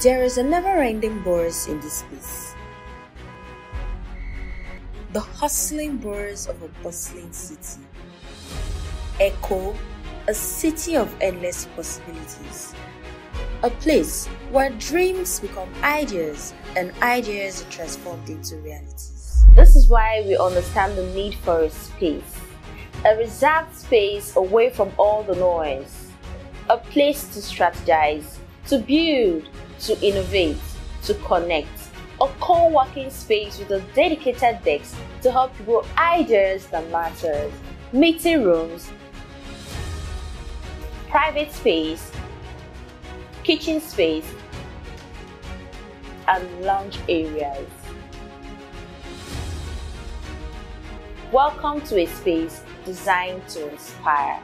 There is a never-ending verse in this piece. The hustling verse of a bustling city. Echo, a city of endless possibilities. A place where dreams become ideas and ideas are transformed into realities. This is why we understand the need for a space. A reserved space away from all the noise. A place to strategize, to build, to innovate, to connect. A co-working space with a dedicated desk to help grow ideas that matter. Meeting rooms, private space, kitchen space, and lounge areas. Welcome to a space designed to inspire.